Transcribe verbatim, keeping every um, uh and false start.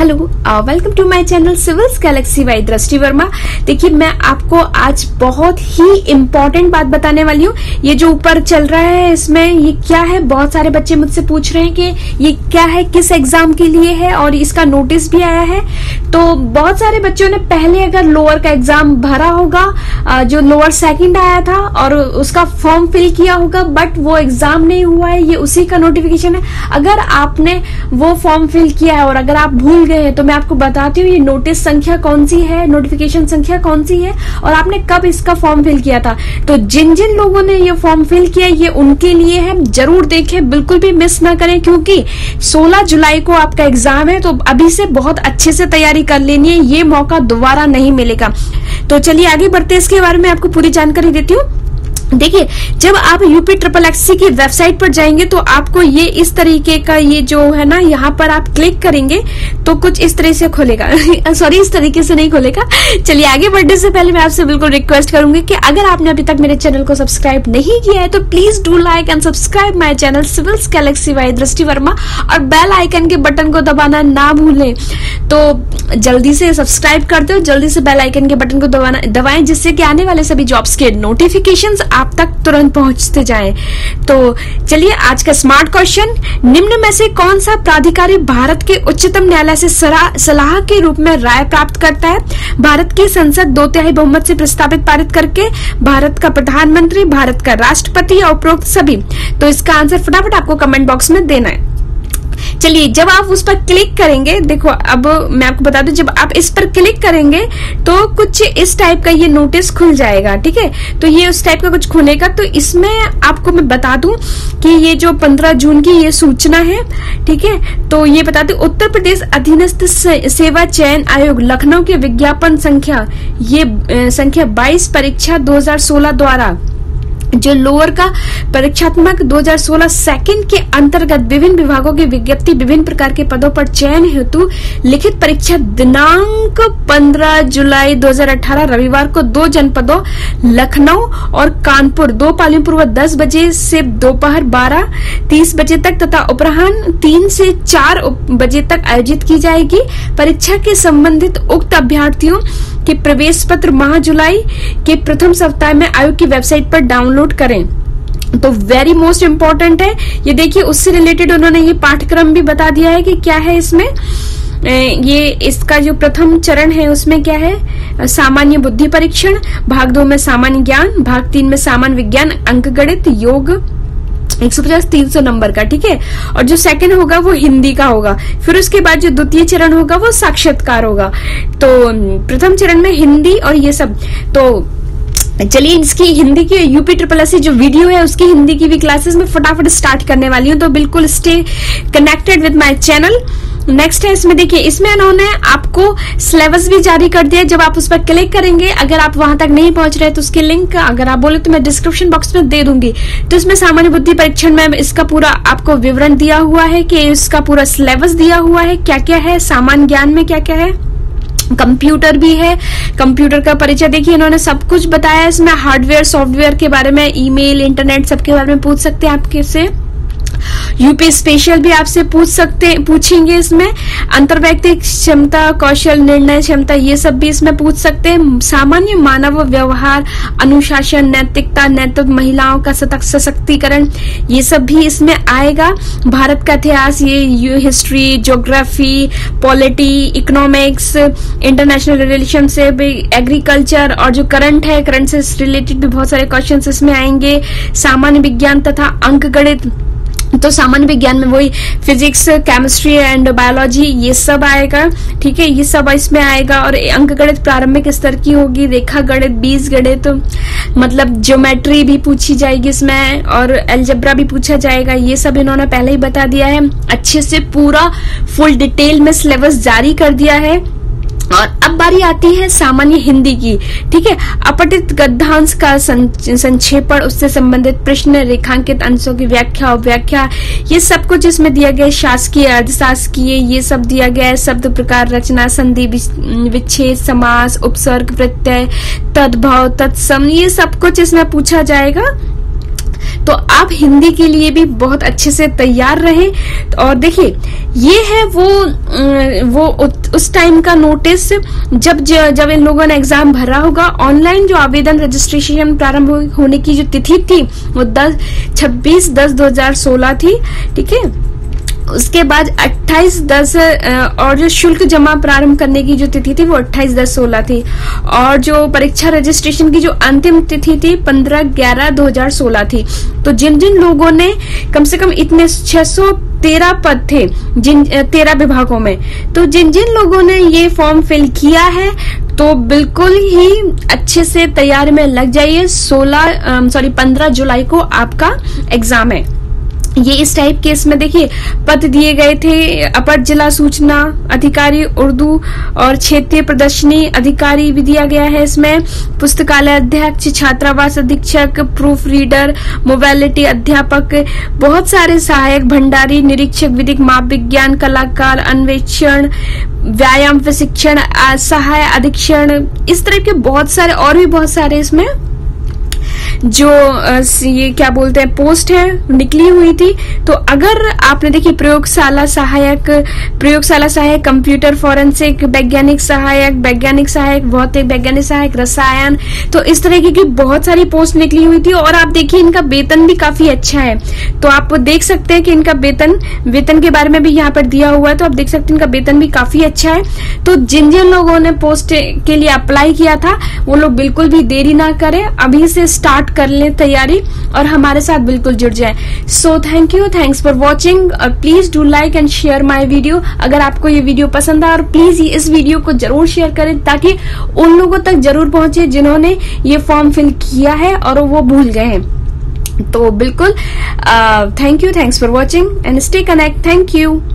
Hello welcome to my channel civils galaxy by Drishti Verma. देखिए मैं आपको आज बहुत ही इम्पोर्टेंट बात बताने वाली हूँ। ये जो ऊपर चल रहा है इसमें ये क्या है, बहुत सारे बच्चे मुझसे पूछ रहे हैं कि ये क्या है, किस एग्जाम के लिए है और इसका नोटिस भी आया है। तो बहुत सारे बच्चों ने पहले अगर लोअर का एग्जाम भरा होगा, जो लोअर सेकेंड आया था और उसका फॉर्म फिल किया होगा, बट वो एग्जाम नहीं हुआ है, ये उसी का नोटिफिकेशन है। अगर आपने वो फॉर्म फिल किया है और अगर आप भूल गए हैं तो मैं आपको बताती हूँ ये नोटिस संख्या कौन सी है, नोटिफिकेशन संख्या कौन सी है और आपने कब इसका फॉर्म फिल किया था। तो जिन जिन लोगों ने ये फॉर्म फिल किया ये उनके लिए है, जरूर देखें, बिल्कुल भी मिस ना करें, क्योंकि सोलह जुलाई को आपका एग्जाम है। तो अभी से बहुत अच्छे से तैयारी कर लेनी है, ये मौका दोबारा नहीं मिलेगा। तो चलिए आगे बढ़ते हैं, इसके बारे में आपको पूरी जानकारी देती हूँ। देखिए जब आप यूपी ट्रिपल एस सी की वेबसाइट पर जाएंगे तो आपको ये इस तरीके का ये जो है ना, यहाँ पर आप क्लिक करेंगे तो कुछ इस तरह से खोलेगा सॉरी इस तरीके से नहीं खोलेगा। चलिए आगे बढ़ने से पहले मैं आपसे बिल्कुल रिक्वेस्ट करूंगी कि अगर आपने अभी तक मेरे चैनल को सब्सक्राइब नहीं किया है तो please do like and subscribe my channel civils galaxy by Drishti Verma और बेल आइकन के बटन को दबाना ना भूलें। तो जल्दी से सब्सक्राइब करते हो, जल्दी से बेल आइकन के बटन को दबाना दबाएं, जिससे कि आने वाले सभी जॉब्स के नोटिफिकेशंस आप तक तुरंत पहुंचते जाएं। तो चलिए आज का स्मार्ट क्वेश्चन, निम्न में से कौन सा प्राधिकारी भारत के उच्चतम न्यायालय से सलाह के रूप में राय प्राप्त करता है? भारत की संसद दो तिहाई बहुमत से प्रस्तावित पारित करके, भारत का प्रधानमंत्री, भारत का राष्ट्रपति और उपरोक्त सभी। तो इसका आंसर फटाफट आपको कमेंट बॉक्स में देना है। चलिए जब आप उस पर क्लिक करेंगे, देखो अब मैं आपको बता दूं, जब आप इस पर क्लिक करेंगे तो कुछ इस टाइप का ये नोटिस खुल जाएगा, ठीक है। तो ये उस टाइप का कुछ खुलेगा। तो इसमें आपको मैं बता दूं कि ये जो पंद्रह जून की ये सूचना है, ठीक है। तो ये बता दूं, उत्तर प्रदेश अधीनस्थ सेवा चयन आयोग लखनऊ के विज्ञापन संख्या ये संख्या बाईस परीक्षा दो हजार सोलह द्वारा जो लोअर का परीक्षात्मक दो हजार सोलह सेकंड के अंतर्गत विभिन्न विभागों की विज्ञप्ति विभिन्न प्रकार के पदों पर चयन हेतु लिखित परीक्षा दिनांक पंद्रह जुलाई दो हजार अठारह रविवार को दो जनपदों लखनऊ और कानपुर दो पालियों पूर्व दस बजे से दोपहर बारह तीस बजे तक तथा अपराह्न तीन से चार बजे तक आयोजित की जाएगी। परीक्षा के संबंधित उक्त अभ्यर्थियों के प्रवेश पत्र माह जुलाई के प्रथम सप्ताह में आयोग की वेबसाइट पर डाउनलोड करें। तो वेरी मोस्ट इम्पोर्टेंट है ये, देखिए उससे रिलेटेड उन्होंने ये पाठ्यक्रम भी बता दिया है कि क्या है इसमें। ये इसका जो प्रथम चरण है उसमें क्या है, सामान्य बुद्धि परीक्षण, भाग दो में सामान्य ज्ञान, भाग तीन में सामान्य विज्ञान, अंकगणित, योग एक सौ पचास तीन सौ नंबर का, ठीक है। और जो सेकंड होगा वो हिंदी का होगा। फिर उसके बाद जो द्वितीय चरण होगा वो साक्षात्कार होगा। तो प्रथम चरण में हिंदी और ये सब। तो चलिए इसकी हिंदी की यूपी ट्रिपल एस सी जो वीडियो है उसकी हिंदी की भी क्लासेस में फटाफट स्टार्ट करने वाली हूँ, तो बिल्कुल stay connected with my channel. Next है इसमें, देखिए इसमें उन्होंने आपको सिलेबस भी जारी कर दिया। जब आप उस पर क्लिक करेंगे, अगर आप वहां तक नहीं पहुंच रहे तो उसकी लिंक अगर आप बोले तो मैं डिस्क्रिप्शन बॉक्स में दे दूंगी। तो इसमें सामान्य बुद्धि परीक्षण में इसका पूरा आपको विवरण दिया हुआ है कि इसका पूरा सिलेबस दिया हुआ है, क्या क्या है, सामान्य ज्ञान में क्या क्या है, कंप्यूटर भी है, कंप्यूटर का परिचय, देखिए इन्होंने सब कुछ बताया है। इसमें हार्डवेयर सॉफ्टवेयर के बारे में, ईमेल, इंटरनेट, सबके बारे में पूछ सकते हैं आपके से। यूपी स्पेशल भी आपसे पूछ सकते पूछेंगे इसमें। अंतर्वैयक्तिक क्षमता, कौशल, निर्णय क्षमता, ये सब भी इसमें पूछ सकते हैं। सामान्य मानव व्यवहार, अनुशासन, नैतिकता, नेतृत्व, महिलाओं का सशक्तिकरण, ये सब भी इसमें आएगा। भारत का इतिहास, ये history, geography, polity, economics, international relationship, agriculture और जो करंट है, करंट से रिलेटेड भी बहुत सारे क्वेश्चन इसमें आएंगे। सामान्य विज्ञान तथा अंकगणित, तो सामान्य विज्ञान में वही फिजिक्स, केमिस्ट्री एंड बायोलॉजी, ये सब आएगा, ठीक है, ये सब इसमें आएगा। और अंकगणित प्रारंभिक स्तर की होगी, रेखा गणित, बीज गणित, तो, मतलब ज्योमेट्री भी पूछी जाएगी इसमें और अलजेब्रा भी पूछा जाएगा। ये सब इन्होंने पहले ही बता दिया है, अच्छे से पूरा फुल डिटेल में सिलेबस जारी कर दिया है। और अब बारी आती है सामान्य हिंदी की, ठीक है। अपठित गद्यांश का संक्षेपण, उससे संबंधित प्रश्न, रेखांकित अंशों की व्याख्या और व्याख्या, ये सब कुछ इसमें दिया गया है। शासकीय, अर्धशासकीय, ये सब दिया गया है। शब्द प्रकार, रचना, संधि, विच्छेद, समास, उपसर्ग, प्रत्यय, तद्भव, तत्सम, ये सब कुछ इसमें पूछा जाएगा। तो आप हिंदी के लिए भी बहुत अच्छे से तैयार रहें। और देखिए ये है वो वो उस टाइम का नोटिस जब जब इन लोगों ने एग्जाम भरा होगा। ऑनलाइन जो आवेदन रजिस्ट्रेशन प्रारंभ होने की जो तिथि थी वो दस छब्बीस दस दो हजार सोलह थी, ठीक है। उसके बाद अट्ठाईस दस और जो शुल्क जमा प्रारंभ करने की जो तिथि थी वो अट्ठाईस दस सोलह थी। और जो परीक्षा रजिस्ट्रेशन की जो अंतिम तिथि थी पंद्रह ग्यारह दो हजार सोलह थी। तो जिन जिन लोगों ने कम से कम इतने छह सौ तेरह पद थे जिन तेरह विभागों में, तो जिन जिन लोगों ने ये फॉर्म फिल किया है तो बिल्कुल ही अच्छे से तैयारी में लग जाइए। सोलह सॉरी पंद्रह जुलाई को आपका एग्जाम है। ये इस टाइप के इसमें देखिए पद दिए गए थे अपर जिला सूचना अधिकारी उर्दू और क्षेत्रीय प्रदर्शनी अधिकारी भी दिया गया है इसमें, पुस्तकालय अध्यक्ष, छात्रावास अधीक्षक, प्रूफ रीडर, मोबिलिटी अध्यापक, बहुत सारे सहायक, भंडारी, निरीक्षक, विधिक, माप विज्ञान, कलाकार, अन्वेषण, व्यायाम प्रशिक्षण, सहाय अधीक्षण, इस तरह के बहुत सारे और भी बहुत सारे इसमें जो ये क्या बोलते हैं पोस्ट है निकली हुई थी। तो अगर आपने देखिए प्रयोगशाला सहायक, प्रयोगशाला सहायक, कंप्यूटर फोरेंसिक, वैज्ञानिक सहायक, वैज्ञानिक सहायक, भौतिक वैज्ञानिक सहायक, रसायन, तो इस तरह की बहुत सारी पोस्ट निकली हुई थी। और आप देखिए इनका वेतन भी काफी अच्छा है, तो आप देख सकते हैं कि इनका वेतन वेतन के बारे में भी यहाँ पर दिया हुआ है। तो आप देख सकते हैं इनका वेतन भी काफी अच्छा है। तो जिन जिन लोगों ने पोस्ट के लिए अप्लाई किया था वो लोग बिल्कुल भी देरी ना करें, अभी से स्टार्ट कर लें तैयारी और हमारे साथ बिल्कुल जुड़ जाएं। So thank you, thanks for watching और please do like and share my video. अगर आपको ये वीडियो पसंद आए और प्लीज इस वीडियो को जरूर शेयर करें ताकि उन लोगों तक जरूर पहुंचे जिन्होंने ये फॉर्म फिल किया है और वो भूल गए हैं। तो बिल्कुल thank you, thanks for watching and stay connect. Thank you.